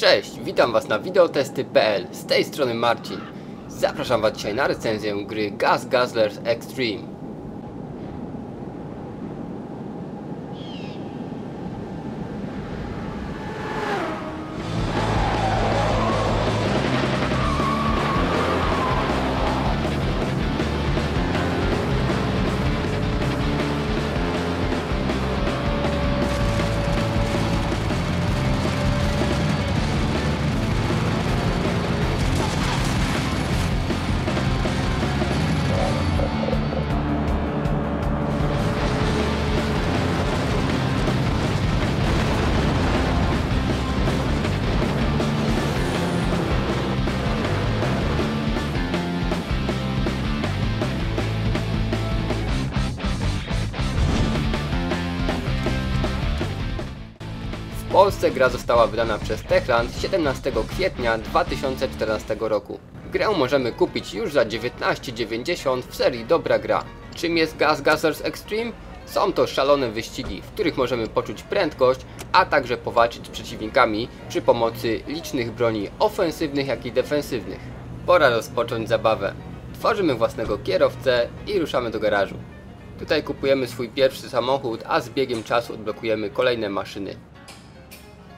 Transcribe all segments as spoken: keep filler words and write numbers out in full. Cześć, witam Was na videotesty kropka p l, z tej strony Marcin. Zapraszam Was dzisiaj na recenzję gry Gas Guzzlers Extreme. W Polsce gra została wydana przez Techland siedemnastego kwietnia dwa tysiące czternastego roku. Grę możemy kupić już za dziewiętnaście dziewięćdziesiąt w serii Dobra Gra. Czym jest Gas Guzzlers Extreme? Są to szalone wyścigi, w których możemy poczuć prędkość, a także powalczyć z przeciwnikami przy pomocy licznych broni ofensywnych, jak i defensywnych. Pora rozpocząć zabawę. Tworzymy własnego kierowcę i ruszamy do garażu. Tutaj kupujemy swój pierwszy samochód, a z biegiem czasu odblokujemy kolejne maszyny.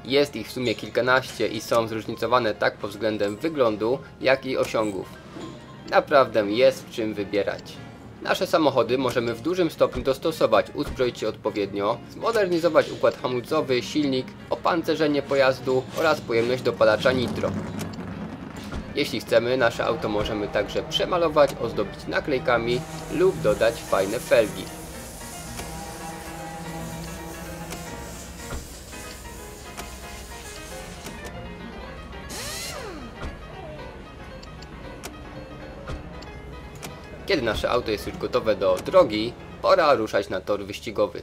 Jest ich w sumie kilkanaście i są zróżnicowane tak pod względem wyglądu, jak i osiągów. Naprawdę jest w czym wybierać. Nasze samochody możemy w dużym stopniu dostosować, uzbroić je odpowiednio, zmodernizować układ hamulcowy, silnik, opancerzenie pojazdu oraz pojemność dopalacza nitro. Jeśli chcemy, nasze auto możemy także przemalować, ozdobić naklejkami lub dodać fajne felgi. Kiedy nasze auto jest już gotowe do drogi, pora ruszać na tor wyścigowy.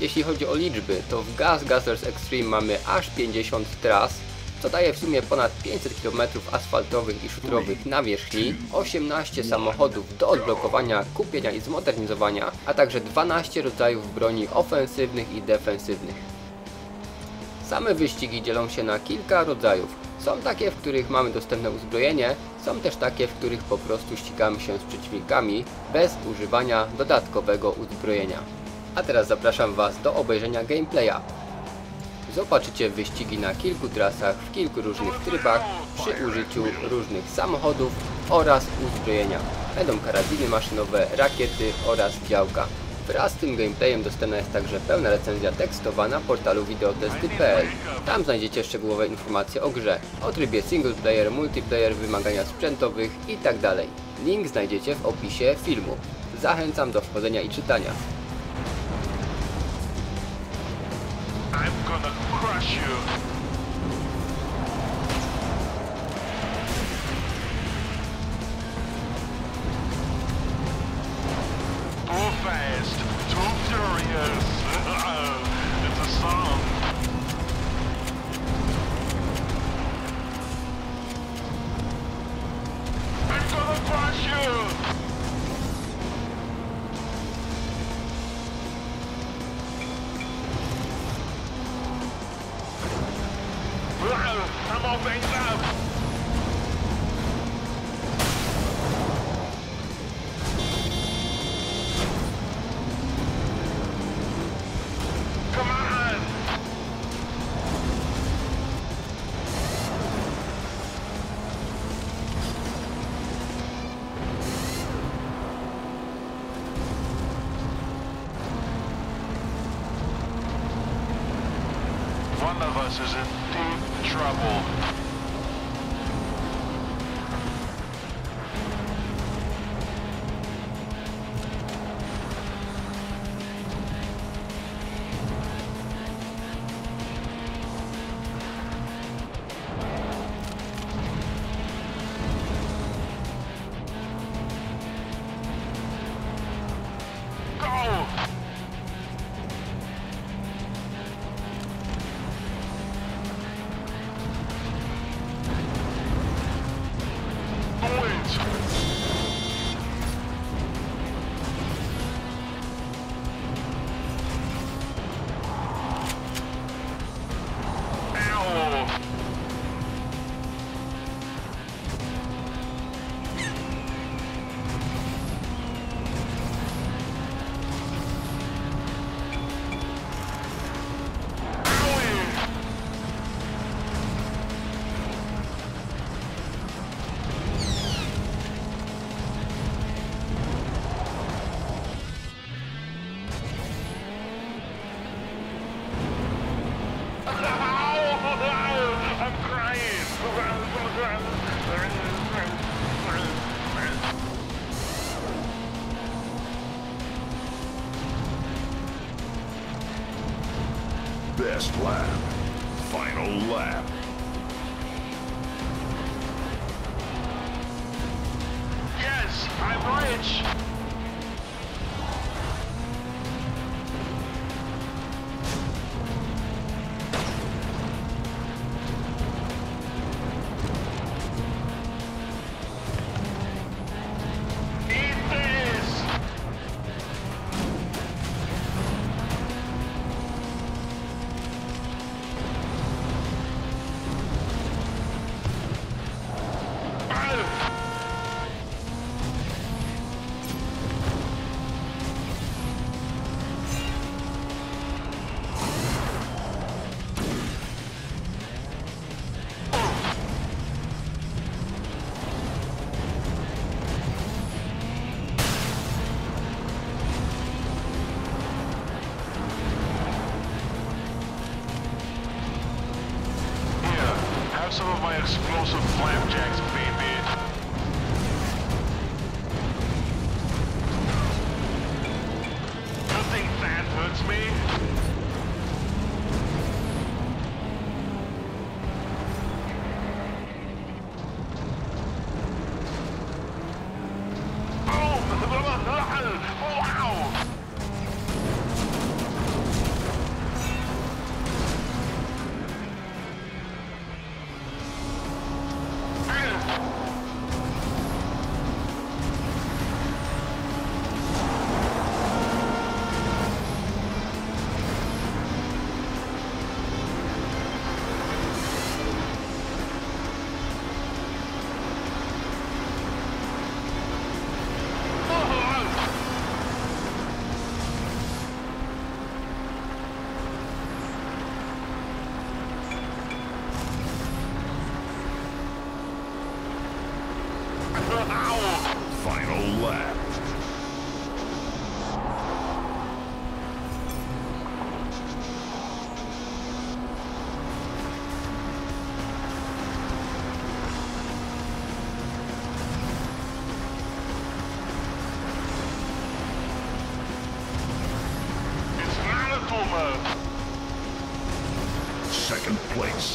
Jeśli chodzi o liczby, to w Gas Guzzlers Extreme mamy aż pięćdziesiąt tras, co daje w sumie ponad pięćset kilometrów asfaltowych i szutrowych na wierzchni, osiemnaście samochodów do odblokowania, kupienia i zmodernizowania, a także dwanaście rodzajów broni ofensywnych i defensywnych. Same wyścigi dzielą się na kilka rodzajów. Są takie, w których mamy dostępne uzbrojenie, są też takie, w których po prostu ścigamy się z przeciwnikami bez używania dodatkowego uzbrojenia. A teraz zapraszam Was do obejrzenia gameplaya. Zobaczycie wyścigi na kilku trasach, w kilku różnych trybach, przy użyciu różnych samochodów oraz uzbrojenia. Będą karabiny maszynowe, rakiety oraz działka. Wraz z tym gameplayem dostępna jest także pełna recenzja tekstowa na portalu videotesty kropka p l. Tam znajdziecie szczegółowe informacje o grze, o trybie single player, multiplayer, wymaganiach sprzętowych itd. Link znajdziecie w opisie filmu. Zachęcam do wchodzenia i czytania. Fast, too furious. It's a song. I'm gonna crush you. I'm all banged up. One of us is in deep trouble. Go! Last lap. Final lap. Yes, I'm rich. Some of my explosive flapjacks, baby. Final lap. It's not a full mode. Second place.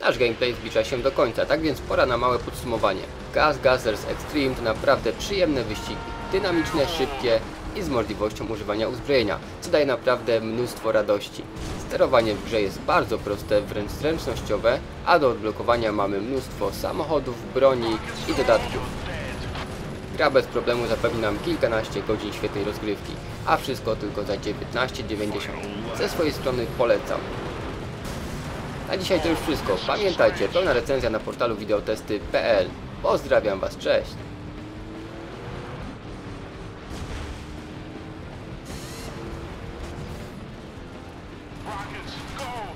Nasz gameplay zbliża się do końca, tak więc pora na małe podsumowanie. Gas Guzzlers Extreme to naprawdę przyjemne wyścigi, dynamiczne, szybkie i z możliwością używania uzbrojenia, co daje naprawdę mnóstwo radości. Sterowanie w grze jest bardzo proste, wręcz zręcznościowe, a do odblokowania mamy mnóstwo samochodów, broni i dodatków. Gra bez problemu zapewni nam kilkanaście godzin świetnej rozgrywki, a wszystko tylko za dziewiętnaście dziewięćdziesiąt. Ze swojej strony polecam. Na dzisiaj to już wszystko. Pamiętajcie, pełna recenzja na portalu videotesty kropka p l. Pozdrawiam Was, cześć! Rockets, go!